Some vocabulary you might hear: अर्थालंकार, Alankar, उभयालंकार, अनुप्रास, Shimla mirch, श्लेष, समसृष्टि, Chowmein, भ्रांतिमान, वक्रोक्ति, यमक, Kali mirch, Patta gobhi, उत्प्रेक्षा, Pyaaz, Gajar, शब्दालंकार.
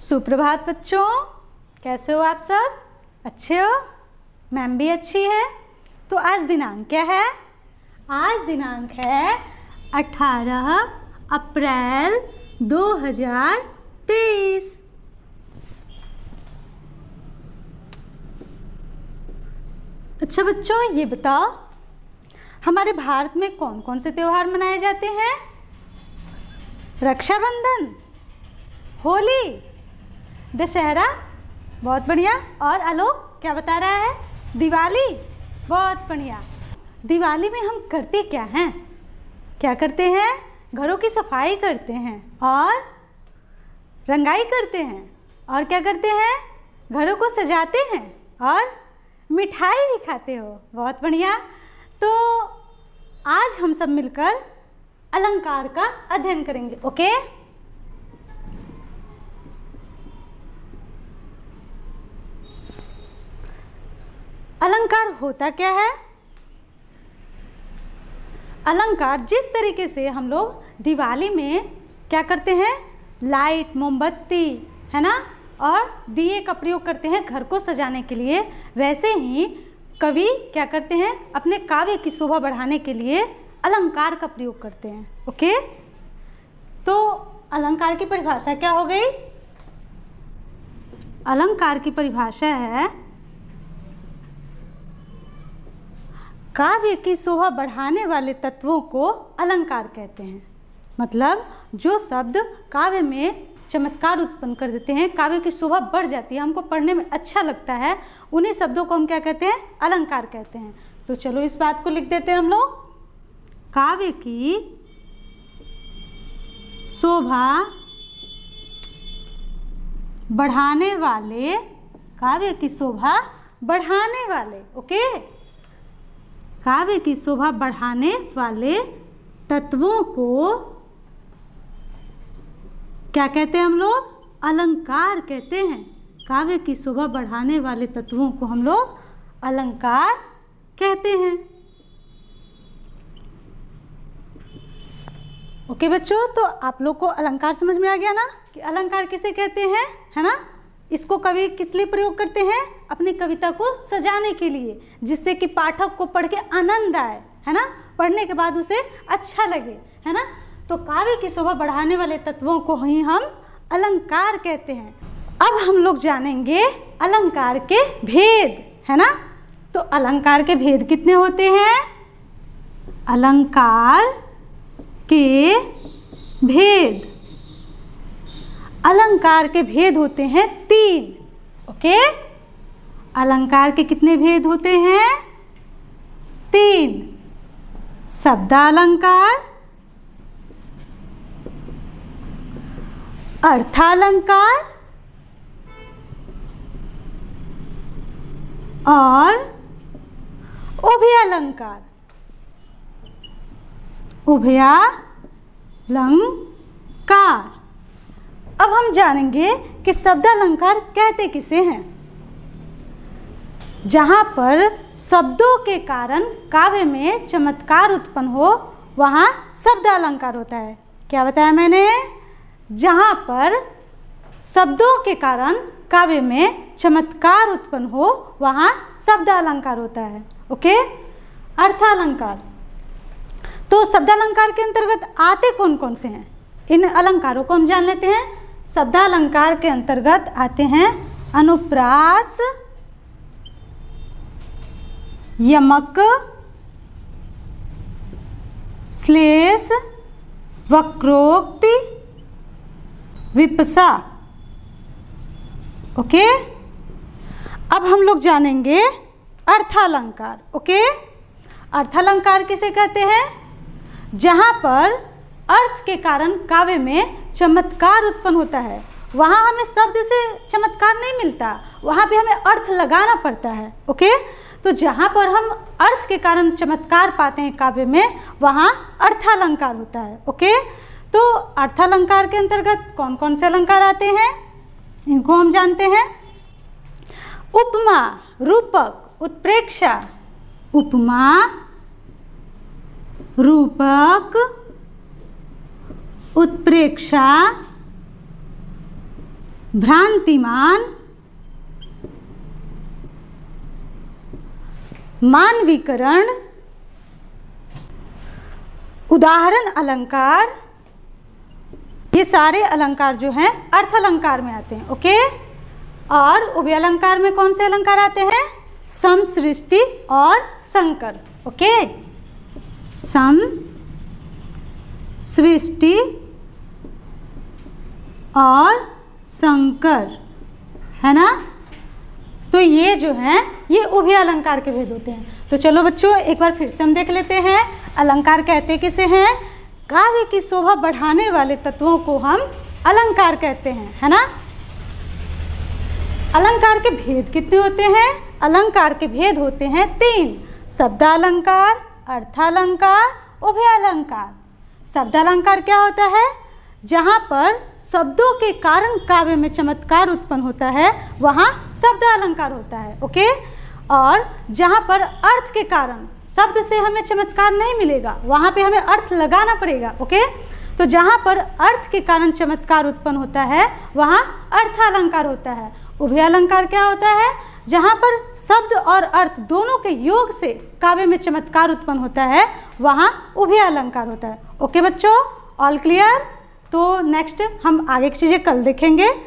सुप्रभात बच्चों, कैसे हो आप सब? अच्छे हो? मैम भी अच्छी है। तो आज दिनांक क्या है? आज दिनांक है 18 अप्रैल 2023। अच्छा बच्चों, ये बताओ हमारे भारत में कौन कौन से त्यौहार मनाए जाते हैं? रक्षाबंधन, होली, दशहरा, बहुत बढ़िया। और आलोक क्या बता रहा है? दिवाली, बहुत बढ़िया। दिवाली में हम करते क्या हैं? क्या करते हैं? घरों की सफाई करते हैं और रंगाई करते हैं, और क्या करते हैं? घरों को सजाते हैं और मिठाई भी खाते हो, बहुत बढ़िया। तो आज हम सब मिलकर अलंकार का अध्ययन करेंगे, ओके? अलंकार होता क्या है? अलंकार जिस तरीके से हम लोग दिवाली में क्या करते हैं, लाइट, मोमबत्ती, है ना, और दिए का प्रयोग करते हैं घर को सजाने के लिए, वैसे ही कवि क्या करते हैं, अपने काव्य की शोभा बढ़ाने के लिए अलंकार का प्रयोग करते हैं, ओके? तो अलंकार की परिभाषा क्या हो गई? अलंकार की परिभाषा है काव्य की शोभा बढ़ाने वाले तत्वों को अलंकार कहते हैं। मतलब जो शब्द काव्य में चमत्कार उत्पन्न कर देते हैं, काव्य की शोभा बढ़ जाती है, हमको पढ़ने में अच्छा लगता है, उन्हीं शब्दों को हम क्या कहते हैं? अलंकार कहते हैं। तो चलो इस बात को लिख देते हैं हम लोग, काव्य की शोभा बढ़ाने वाले, काव्य की शोभा बढ़ाने वाले, ओके? काव्य की शोभा बढ़ाने वाले तत्वों को क्या कहते हैं हम लोग? अलंकार कहते हैं। काव्य की शोभा बढ़ाने वाले तत्वों को हम लोग अलंकार कहते हैं, ओके बच्चों? तो आप लोग को अलंकार समझ में आ गया ना, कि अलंकार किसे कहते हैं, है ना? इसको कवि किस लिए प्रयोग करते हैं? अपनी कविता को सजाने के लिए, जिससे कि पाठक को पढ़ के आनंद आए, है ना, पढ़ने के बाद उसे अच्छा लगे, है ना। तो काव्य की शोभा बढ़ाने वाले तत्वों को ही हम अलंकार कहते हैं। अब हम लोग जानेंगे अलंकार के भेद, है ना। तो अलंकार के भेद कितने होते हैं? अलंकार के भेद, अलंकार के भेद होते हैं 3, ओके? अलंकार के कितने भेद होते हैं? 3। शब्दालंकार, अर्थालंकार और उभयालंकार, उभयालंकार। अब हम जानेंगे कि शब्दालंकार कहते किसे हैं। जहाँ पर शब्दों के कारण काव्य में चमत्कार उत्पन्न हो, वहाँ शब्दालंकार होता है। क्या बताया मैंने? जहाँ पर शब्दों के कारण काव्य में चमत्कार उत्पन्न हो, वहाँ शब्दालंकार होता है, ओके? अर्थालंकार। तो शब्दालंकार के अंतर्गत आते कौन कौन से हैं, इन अलंकारों को हम जान लेते हैं। शब्दालंकार के अंतर्गत आते हैं अनुप्रास, यमक, श्लेष, वक्रोक्ति, विपसा, ओके? अब हम लोग जानेंगे अर्थालंकार, ओके? अर्थालंकार किसे कहते हैं? जहाँ पर अर्थ के कारण काव्य में चमत्कार उत्पन्न होता है, वहाँ हमें शब्द से चमत्कार नहीं मिलता, वहाँ पे हमें अर्थ लगाना पड़ता है, ओके? तो जहाँ पर हम अर्थ के कारण चमत्कार पाते हैं काव्य में, वहाँ अर्थालंकार होता है, ओके? तो अर्थालंकार के अंतर्गत कौन कौन से अलंकार आते हैं, इनको हम जानते हैं। उपमा, रूपक, उत्प्रेक्षा। उपमा, रूपक, उत्प्रेक्षा, भ्रांतिमान मानवीकरण। उदाहरण अलंकार, ये सारे अलंकार जो हैं अर्थ अलंकार में आते हैं। ओके, और उभय अलंकार में कौन से अलंकार आते हैं? समसृष्टि और संकर। ओके, सम सृष्टि और संकर, है ना। तो ये जो हैं ये उभय अलंकार के भेद होते हैं। तो चलो बच्चों, एक बार फिर से हम देख लेते हैं अलंकार कहते किसे हैं। काव्य की शोभा बढ़ाने वाले तत्वों को हम अलंकार कहते हैं, है ना। अलंकार के भेद कितने होते हैं? अलंकार के भेद होते हैं 3, शब्दालंकार, अर्थालंकार, उभयालंकार। शब्दालंकार क्या होता है? जहाँ पर शब्दों के कारण काव्य में चमत्कार उत्पन्न होता है वहाँ शब्दालंकार होता है। ओके, और जहाँ पर अर्थ के कारण, शब्द से हमें चमत्कार नहीं मिलेगा, वहाँ पे हमें अर्थ लगाना पड़ेगा। ओके, तो जहाँ पर अर्थ के कारण चमत्कार उत्पन्न होता है वहाँ अर्थालंकार होता है। उभयालंकार क्या होता है? जहाँ पर शब्द और अर्थ दोनों के योग से काव्य में चमत्कार उत्पन्न होता है वहाँ उभयालंकार होता है। ओके बच्चों, ऑल क्लियर। तो नेक्स्ट हम आगे की चीज़ें कल देखेंगे।